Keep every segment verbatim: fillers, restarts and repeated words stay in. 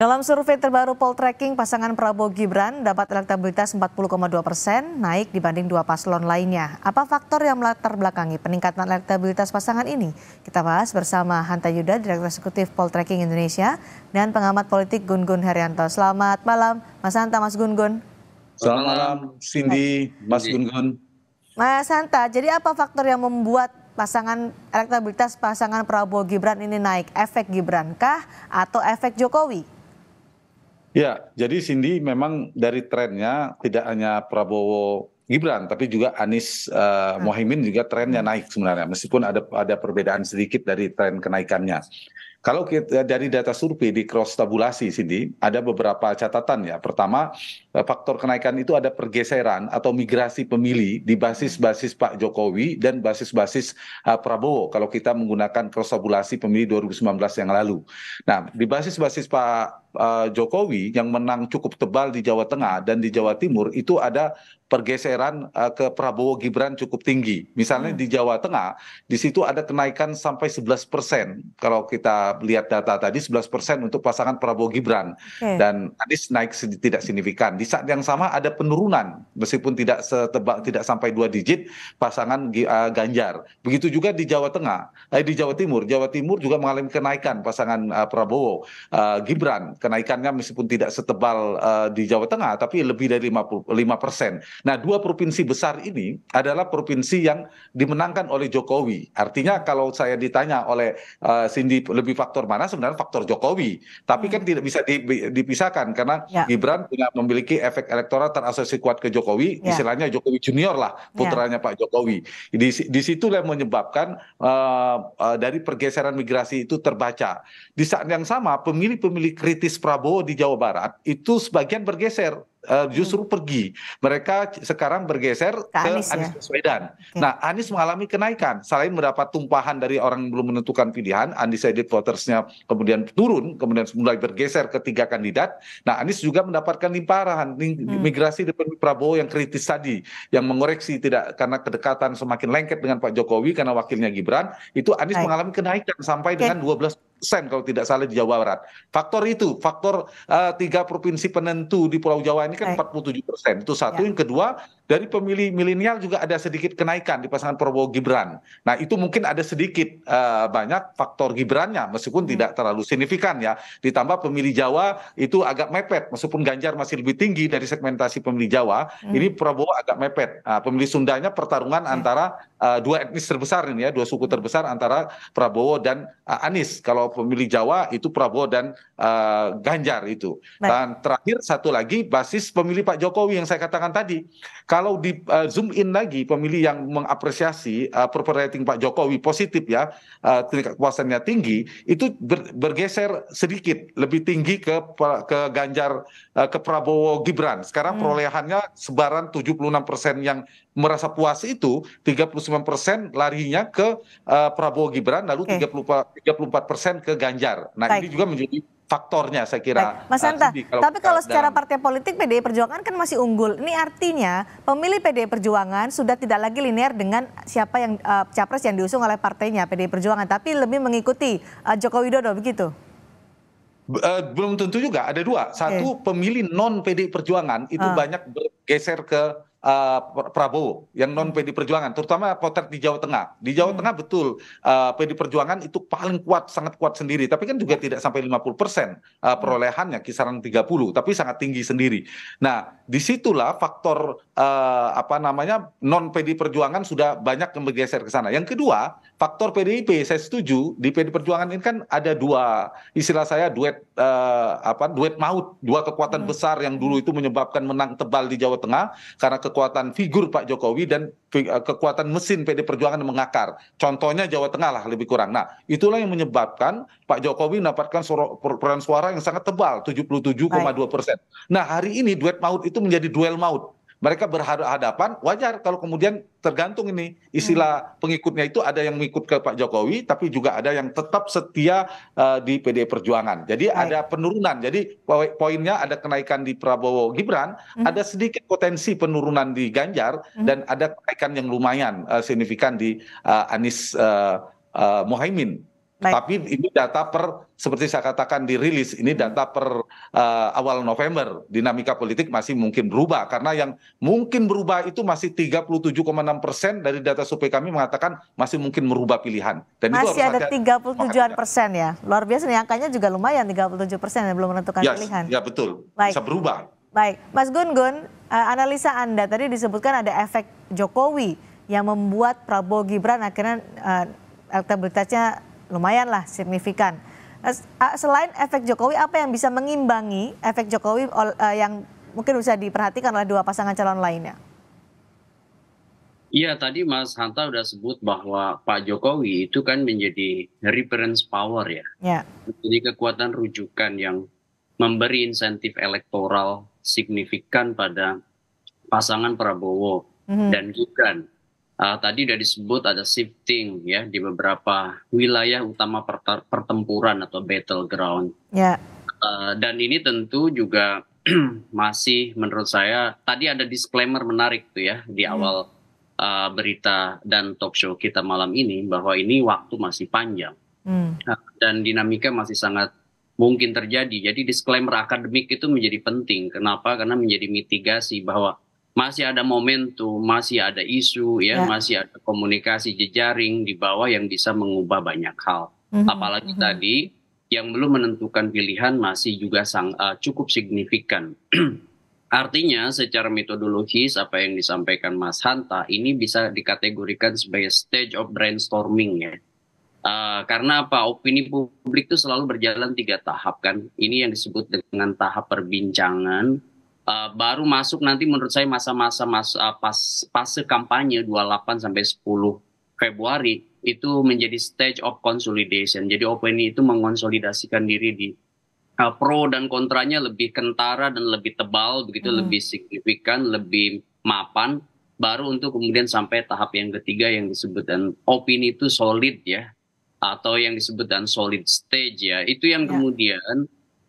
Dalam survei terbaru Poltracking, pasangan Prabowo Gibran dapat elektabilitas empat puluh koma dua persen, naik dibanding dua paslon lainnya. Apa faktor yang melatar belakangi peningkatan elektabilitas pasangan ini? Kita bahas bersama Hanta Yuda, Direktur Eksekutif Poltracking Indonesia, dan pengamat politik Gun Gun Heriyanto. Selamat malam, Mas Hanta, Mas Gun Gun. Selamat malam, Cindy, Mas Gun Gun. Mas Hanta, jadi apa faktor yang membuat pasangan elektabilitas pasangan Prabowo Gibran ini naik? Efek Gibran kah atau efek Jokowi? Ya, jadi Cindy, memang dari trennya tidak hanya Prabowo Gibran, tapi juga Anies uh, Mohimin juga trennya naik sebenarnya, meskipun ada ada perbedaan sedikit dari tren kenaikannya. Kalau kita, dari data survei di cross tabulasi, Cindy, ada beberapa catatan ya. Pertama, faktor kenaikan itu ada pergeseran atau migrasi pemilih di basis-basis Pak Jokowi dan basis-basis uh, Prabowo kalau kita menggunakan cross tabulasi pemilih dua ribu sembilan belas yang lalu. Nah, di basis-basis Pak Jokowi yang menang cukup tebal di Jawa Tengah dan di Jawa Timur itu ada pergeseran ke Prabowo Gibran cukup tinggi. Misalnya hmm. di Jawa Tengah, di situ ada kenaikan sampai sebelas persen. Kalau kita lihat data tadi, sebelas persen untuk pasangan Prabowo Gibran. Okay. Dan Anies naik tidak signifikan. Di saat yang sama ada penurunan, meskipun tidak setebal, tidak sampai dua digit, pasangan uh, Ganjar. Begitu juga di Jawa Tengah, eh, di Jawa Timur. Jawa Timur juga mengalami kenaikan pasangan uh, Prabowo uh, Gibran. Kenaikannya meskipun tidak setebal uh, di Jawa Tengah, tapi lebih dari lima puluh lima persen. Nah, dua provinsi besar ini adalah provinsi yang dimenangkan oleh Jokowi. Artinya kalau saya ditanya oleh uh, Cindy lebih faktor mana, sebenarnya faktor Jokowi. Tapi hmm. kan tidak bisa di, dipisahkan karena ya. Gibran punya memiliki efek elektoral terasosiasi kuat ke Jokowi. Ya. Istilahnya Jokowi Junior lah, putranya ya. Pak Jokowi. Di, di situlah menyebabkan uh, uh, dari pergeseran migrasi itu terbaca. Di saat yang sama, pemilih-pemilih kritis Prabowo di Jawa Barat itu sebagian bergeser, uh, justru hmm. pergi. Mereka sekarang bergeser ke, ke Anies ya? Baswedan. Okay. Nah, Anies mengalami kenaikan. Selain mendapat tumpahan dari orang yang belum menentukan pilihan, undecided votersnya kemudian turun, kemudian mulai bergeser ke tiga kandidat. Nah, Anies juga mendapatkan limpahan hmm. migrasi dari Prabowo yang kritis tadi, yang mengoreksi tidak karena kedekatan semakin lengket dengan Pak Jokowi karena wakilnya Gibran. Itu Anies Hai. mengalami kenaikan sampai okay. dengan dua belas persen. Kalau tidak salah di Jawa Barat. Faktor itu, faktor uh, tiga provinsi penentu di Pulau Jawa ini kan empat puluh tujuh persen. Itu satu. Ya. Yang kedua, dari pemilih milenial juga ada sedikit kenaikan di pasangan Prabowo Gibran. Nah, itu mungkin ada sedikit uh, banyak faktor Gibrannya, meskipun hmm. tidak terlalu signifikan ya. Ditambah pemilih Jawa itu agak mepet, meskipun Ganjar masih lebih tinggi dari segmentasi pemilih Jawa, hmm. ini Prabowo agak mepet. Nah, pemilih Sundanya pertarungan hmm. antara uh, dua etnis terbesar ini ya, dua suku terbesar antara Prabowo dan uh, Anies. Kalau pemilih Jawa itu Prabowo dan uh, Ganjar itu. Baik. Dan terakhir satu lagi basis pemilih Pak Jokowi yang saya katakan tadi. Kalau di uh, zoom in lagi pemilih yang mengapresiasi uh, approval rating Pak Jokowi positif ya, uh, tingkat kepuasannya tinggi, itu ber, bergeser sedikit lebih tinggi ke ke Ganjar uh, ke Prabowo Gibran. Sekarang hmm. perolehannya sebaran tujuh puluh enam persen yang merasa puas itu, tiga puluh sembilan persen larinya ke uh, Prabowo Gibran, lalu okay. tiga puluh empat persen ke Ganjar. Nah, Baik. ini juga menjadi faktornya saya kira. Baik. Mas Hanta, uh, kalau tapi kalau secara dalam partai politik P D I Perjuangan kan masih unggul. Ini artinya pemilih P D I Perjuangan sudah tidak lagi linear dengan siapa yang uh, capres yang diusung oleh partainya P D I Perjuangan, tapi lebih mengikuti uh, Joko Widodo begitu. Uh, belum tentu juga, ada dua. Satu, okay. pemilih non P D I Perjuangan itu uh. banyak bergeser ke Uh, Prabowo yang non P D I Perjuangan, terutama potret di Jawa Tengah. Di Jawa hmm. Tengah betul uh, P D I Perjuangan itu paling kuat, sangat kuat sendiri, tapi kan juga tidak sampai lima puluh persen uh, perolehannya, kisaran tiga puluh, tapi sangat tinggi sendiri. Nah, disitulah faktor uh, apa namanya non P D I Perjuangan sudah banyak yang bergeser ke sana. Yang kedua, faktor P D I P, saya setuju di P D I Perjuangan ini kan ada dua, istilah saya duet uh, apa duet maut, dua kekuatan hmm. besar yang dulu itu menyebabkan menang tebal di Jawa Tengah karena ke kekuatan figur Pak Jokowi dan kekuatan mesin P D I Perjuangan mengakar. Contohnya Jawa Tengah lah lebih kurang. Nah, itulah yang menyebabkan Pak Jokowi mendapatkan perolehan suara yang sangat tebal, tujuh puluh tujuh koma dua persen. Nah, hari ini duet maut itu menjadi duel maut. Mereka berhadapan, wajar kalau kemudian tergantung ini istilah hmm. pengikutnya itu ada yang mengikut ke Pak Jokowi, tapi juga ada yang tetap setia uh, di P D I Perjuangan. Jadi Baik. ada penurunan. Jadi poinnya ada kenaikan di Prabowo Gibran, hmm. ada sedikit potensi penurunan di Ganjar, hmm. dan ada kenaikan yang lumayan uh, signifikan di uh, Anies uh, uh, Mohimin. Baik. Tapi ini data per, seperti saya katakan dirilis, ini data per uh, awal November. Dinamika politik masih mungkin berubah, karena yang mungkin berubah itu masih tiga puluh tujuh koma enam persen dari data survei kami mengatakan masih mmungkin merubah pilihan. Dan masih itu ada tiga puluh tujuh persen ya, luar biasa nih angkanya juga lumayan, tiga puluh tujuh persen yang belum menentukan yes, pilihan. Ya betul, Baik. Bisa berubah. Baik, Mas Gun Gun, analisa Anda tadi disebutkan ada efek Jokowi yang membuat Prabowo Gibran akhirnya uh, elektabilitasnya lumayanlah signifikan. Selain efek Jokowi, apa yang bisa mengimbangi efek Jokowi yang mungkin bisa diperhatikan oleh dua pasangan calon lainnya? Iya, tadi Mas Hanta sudah sebut bahwa Pak Jokowi itu kan menjadi reference power ya. Ya. Jadi kekuatan rujukan yang memberi insentif elektoral signifikan pada pasangan Prabowo mm-hmm. dan Gibran. Uh, tadi sudah disebut ada shifting ya di beberapa wilayah utama pertempuran atau battleground. Yeah. Uh, dan ini tentu juga masih menurut saya tadi ada disclaimer menarik tuh ya di awal mm. uh, berita dan talk show kita malam ini bahwa ini waktu masih panjang mm. uh, dan dinamika masih sangat mungkin terjadi. Jadi disclaimer akademik itu menjadi penting. Kenapa? Karena menjadi mitigasi bahwa masih ada momentum, masih ada isu, ya, ya. masih ada komunikasi jejaring di bawah yang bisa mengubah banyak hal. Mm-hmm. Apalagi mm-hmm. tadi yang belum menentukan pilihan masih juga sang, uh, cukup signifikan. Artinya secara metodologis apa yang disampaikan Mas Hanta ini bisa dikategorikan sebagai stage of brainstorming ya. Uh, karena apa? Opini publik itu selalu berjalan tiga tahap kan. Ini yang disebut dengan tahap perbincangan. Uh, baru masuk nanti menurut saya masa-masa mas, uh, pas fase kampanye dua puluh delapan sampai sepuluh Februari itu menjadi stage of consolidation. Jadi opini itu mengonsolidasikan diri di uh, pro dan kontranya lebih kentara dan lebih tebal, begitu hmm. lebih signifikan, lebih mapan. Baru untuk kemudian sampai tahap yang ketiga yang disebut dan opini itu solid ya, atau yang disebut dan solid stage ya. Itu yang ya. kemudian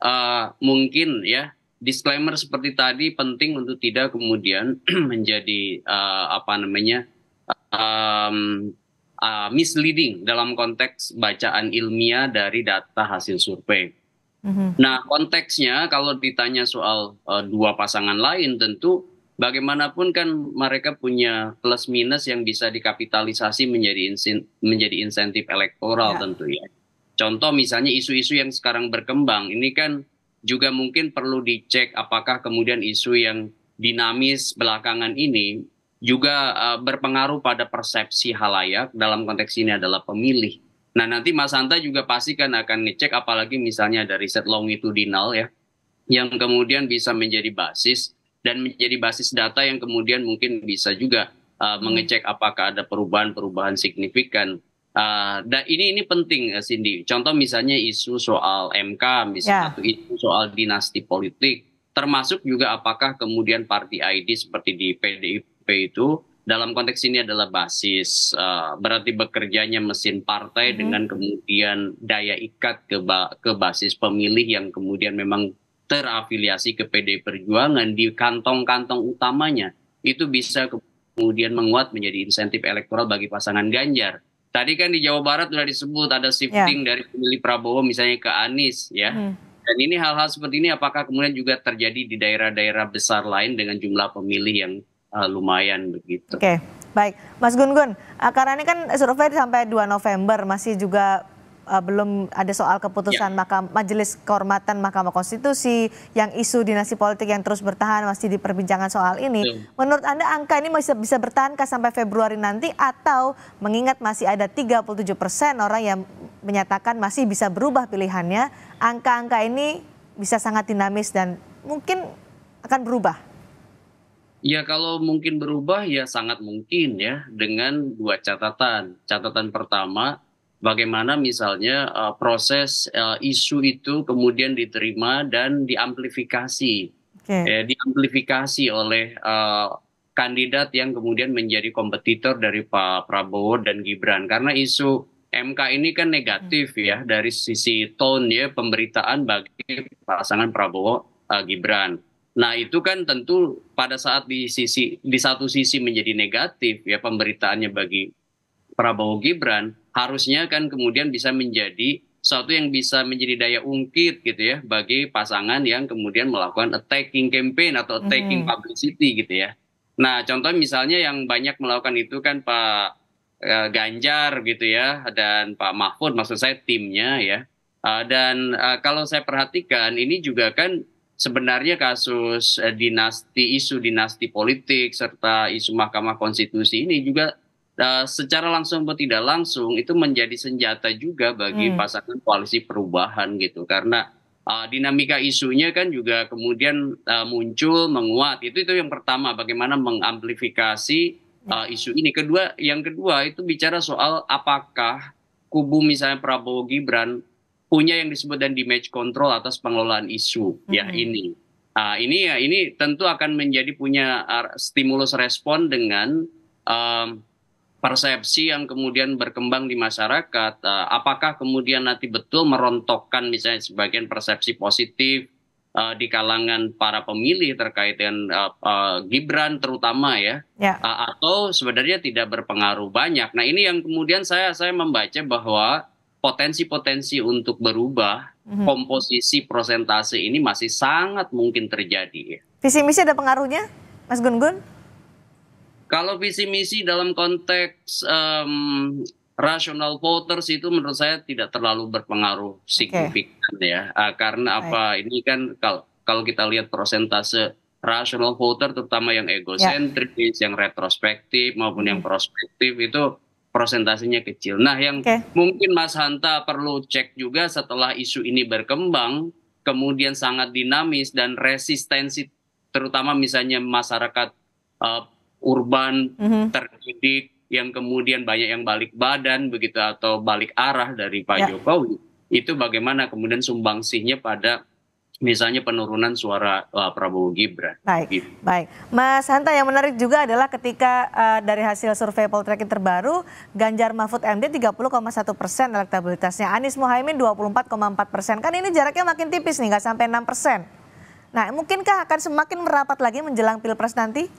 uh, mungkin ya. Disclaimer seperti tadi penting untuk tidak kemudian menjadi uh, apa namanya um, uh, misleading dalam konteks bacaan ilmiah dari data hasil survei. Mm-hmm. Nah konteksnya kalau ditanya soal uh, dua pasangan lain tentu bagaimanapun kan mereka punya plus minus yang bisa dikapitalisasi menjadi insin- menjadi insentif elektoral yeah. tentu ya. Contoh misalnya isu-isu yang sekarang berkembang ini kan juga mungkin perlu dicek apakah kemudian isu yang dinamis belakangan ini juga uh, berpengaruh pada persepsi halayak dalam konteks ini adalah pemilih. Nah nanti Mas Hanta juga pastikan akan ngecek apalagi misalnya ada riset longitudinal ya, yang kemudian bisa menjadi basis dan menjadi basis data yang kemudian mungkin bisa juga uh, mengecek apakah ada perubahan-perubahan signifikan. Uh, dan ini ini penting Cindy. Contoh misalnya isu soal M K, misalnya yeah. atau isu soal dinasti politik, termasuk juga apakah kemudian party I D seperti di P D I P itu dalam konteks ini adalah basis, uh, berarti bekerjanya mesin partai mm-hmm. dengan kemudian daya ikat ke ba- ke basis pemilih yang kemudian memang terafiliasi ke P D I Perjuangan di kantong-kantong utamanya itu bisa kemudian menguat menjadi insentif elektoral bagi pasangan Ganjar. Tadi kan di Jawa Barat sudah disebut ada shifting yeah. dari pemilih Prabowo misalnya ke Anies ya. Hmm. Dan ini hal-hal seperti ini apakah kemudian juga terjadi di daerah-daerah besar lain dengan jumlah pemilih yang uh, lumayan begitu. Oke, okay. Baik. Mas Gun Gun, karena ini kan survei sampai dua November masih juga uh, belum ada soal keputusan yeah. makam, Majelis Kehormatan Mahkamah Konstitusi yang isu dinasti politik yang terus bertahan masih diperbincangkan soal ini. Yeah. Menurut Anda angka ini masih bisa bertahankah sampai Februari nanti atau mengingat masih ada tiga puluh tujuh persen orang yang menyatakan masih bisa berubah pilihannya, angka-angka ini bisa sangat dinamis dan mungkin akan berubah? Ya kalau mungkin berubah ya sangat mungkin ya dengan dua catatan. Catatan pertama, bagaimana misalnya uh, proses uh, isu itu kemudian diterima dan diamplifikasi, okay. eh, diamplifikasi oleh uh, kandidat yang kemudian menjadi kompetitor dari Pak Prabowo dan Gibran. Karena isu M K ini kan negatif hmm. ya dari sisi tone ya pemberitaan bagi pasangan Prabowo uh, Gibran. Nah itu kan tentu pada saat di sisi di satu sisi menjadi negatif ya pemberitaannya bagi Prabowo Gibran. harusnya kan kemudian bisa menjadi sesuatu yang bisa menjadi daya ungkit gitu ya bagi pasangan yang kemudian melakukan attacking campaign atau attacking mm-hmm. publicity gitu ya. Nah, contoh misalnya yang banyak melakukan itu kan Pak eh, Ganjar gitu ya dan Pak Mahfud, maksud saya timnya ya. Uh, dan uh, kalau saya perhatikan ini juga kan sebenarnya kasus uh, dinasti isu dinasti politik serta isu Mahkamah Konstitusi ini juga Uh, secara langsung atau tidak langsung itu menjadi senjata juga bagi hmm. pasangan koalisi perubahan gitu, karena uh, dinamika isunya kan juga kemudian uh, muncul menguat. Itu itu yang pertama, bagaimana mengamplifikasi uh, isu ini. Kedua, yang kedua itu bicara soal apakah kubu misalnya Prabowo Gibran punya yang disebut dan damage control atas pengelolaan isu hmm. ya ini. Uh, ini ya ini tentu akan menjadi punya uh, stimulus respon dengan um, persepsi yang kemudian berkembang di masyarakat, uh, apakah kemudian nanti betul merontokkan misalnya sebagian persepsi positif uh, di kalangan para pemilih terkait dengan uh, uh, Gibran terutama ya, yeah. uh, atau sebenarnya tidak berpengaruh banyak. Nah ini yang kemudian saya saya membaca bahwa potensi-potensi untuk berubah mm-hmm. komposisi persentase ini masih sangat mungkin terjadi. Visi misi ada pengaruhnya, Mas Gun Gun? Kalau visi misi dalam konteks um, rational voters itu menurut saya tidak terlalu berpengaruh signifikan okay. ya, uh, karena apa right. ini kan kalau kalau kita lihat persentase rational voter terutama yang egosentris, yeah. yang retrospektif maupun mm. yang prospektif itu persentasenya kecil. Nah yang okay. mungkin Mas Hanta perlu cek juga setelah isu ini berkembang, kemudian sangat dinamis dan resistensi terutama misalnya masyarakat uh, urban, mm-hmm. terdidik, yang kemudian banyak yang balik badan begitu atau balik arah dari Pak ya. Jokowi, itu bagaimana kemudian sumbangsihnya pada misalnya penurunan suara uh, Prabowo Gibran. Baik, gitu. Baik. Mas Hanta, yang menarik juga adalah ketika uh, dari hasil survei Poltracking terbaru, Ganjar Mahfud M D tiga puluh koma satu persen elektabilitasnya, Anies Muhaimin dua puluh empat koma empat persen. Kan ini jaraknya makin tipis nih, nggak sampai enam persen. Nah, mungkinkah akan semakin merapat lagi menjelang Pilpres nanti?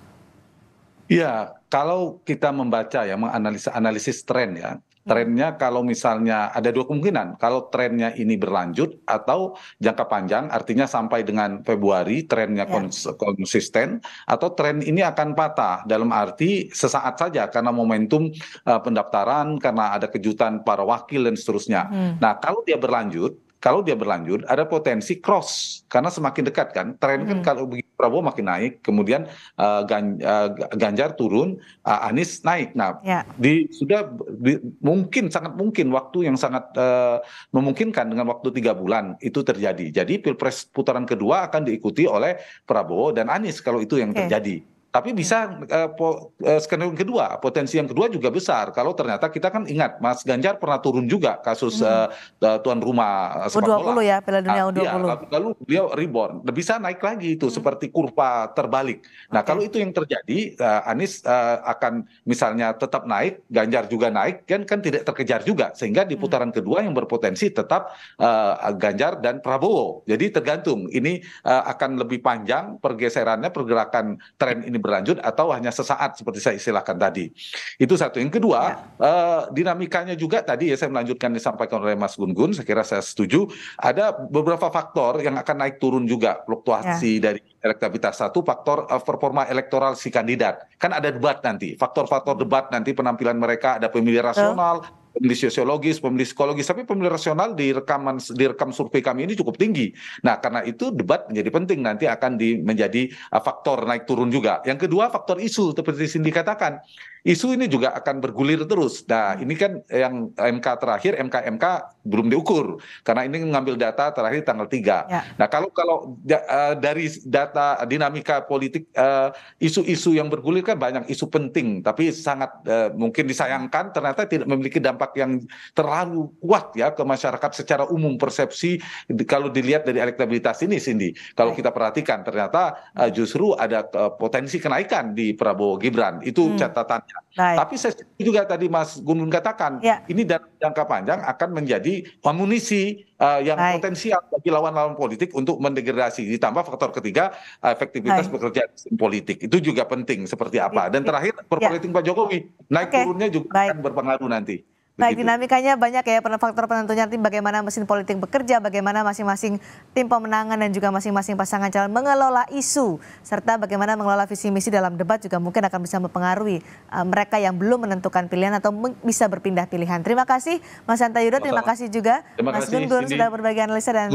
Ya, kalau kita membaca ya, menganalisa analisis tren ya, trennya kalau misalnya ada dua kemungkinan, kalau trennya ini berlanjut atau jangka panjang, artinya sampai dengan Februari trennya ya. kons- konsisten, atau tren ini akan patah dalam arti sesaat saja karena momentum uh, pendaftaran, karena ada kejutan para wakil dan seterusnya. Hmm. Nah, kalau dia berlanjut, Kalau dia berlanjut, ada potensi cross karena semakin dekat kan. Tren kan hmm. kalau Prabowo makin naik, kemudian uh, Gan, uh, Ganjar turun, uh, Anies naik. Nah, ya. di, sudah di, mungkin sangat mungkin waktu yang sangat uh, memungkinkan dengan waktu tiga bulan itu terjadi. Jadi Pilpres putaran kedua akan diikuti oleh Prabowo dan Anies kalau itu yang okay. terjadi. Tapi bisa uh, po, uh, skenario kedua, potensi yang kedua juga besar. Kalau ternyata kita kan ingat, Mas Ganjar pernah turun juga kasus hmm. uh, tuan rumah sepak bola. U dua puluh ya, Piala Dunia U dua puluh. Ya, lalu, lalu beliau reborn, bisa naik lagi itu hmm. seperti kurva terbalik. Nah okay. kalau itu yang terjadi, uh, Anies uh, akan misalnya tetap naik, Ganjar juga naik, kan kan tidak terkejar juga. Sehingga di putaran hmm. kedua yang berpotensi tetap uh, Ganjar dan Prabowo. Jadi tergantung, ini uh, akan lebih panjang pergeserannya, pergerakan tren ini berlanjut atau hanya sesaat seperti saya istilahkan tadi. Itu satu. Yang kedua, ya. eh, dinamikanya juga tadi ya saya melanjutkan disampaikan oleh Mas Gun Gun, saya kira saya setuju, ada beberapa faktor yang akan naik turun juga fluktuasi ya. dari elektabilitas. Satu, faktor uh, performa elektoral si kandidat. Kan ada debat nanti, faktor-faktor debat nanti penampilan mereka, ada pemilih rasional, oh. pemilih sosiologis, pemilih psikologis, tapi pemilih rasional di rekaman di rekam survei kami ini cukup tinggi. Nah, karena itu debat menjadi penting, nanti akan di, menjadi uh, faktor naik turun juga. Yang kedua, faktor isu seperti Cindy katakan. Isu ini juga akan bergulir terus. Nah, ini kan yang M K terakhir, M K M K belum diukur karena ini mengambil data terakhir tanggal tiga. Ya. Nah, kalau kalau uh, dari data dinamika politik uh, isu-isu yang bergulir kan banyak isu penting, tapi sangat uh, mungkin disayangkan ternyata tidak memiliki dampak yang terlalu kuat ya ke masyarakat secara umum persepsi kalau dilihat dari elektabilitas ini, Cindy. Kalau kita perhatikan ternyata uh, justru ada uh, potensi kenaikan di Prabowo Gibran. Itu hmm. catatan. Baik. Tapi saya juga tadi Mas Gun Gun katakan ya. ini dalam jangka panjang akan menjadi amunisi uh, yang Baik. potensial bagi lawan-lawan politik untuk mendegradasi, ditambah faktor ketiga efektivitas Baik. bekerja politik itu juga penting seperti apa, dan terakhir perpolitik ya. Pak Jokowi naik okay. turunnya juga Baik. akan berpengaruh nanti. Baik, dinamikanya banyak ya, faktor penentunya nanti bagaimana mesin politik bekerja, bagaimana masing-masing tim pemenangan dan juga masing-masing pasangan calon mengelola isu, serta bagaimana mengelola visi misi dalam debat juga mungkin akan bisa mempengaruhi uh, mereka yang belum menentukan pilihan atau bisa berpindah pilihan. Terima kasih Mas Hanta Yuda, terima kasih juga terima Mas Gun Gun sudah berbagi analisa dan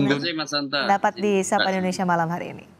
dapat di Sapa Indonesia malam hari ini.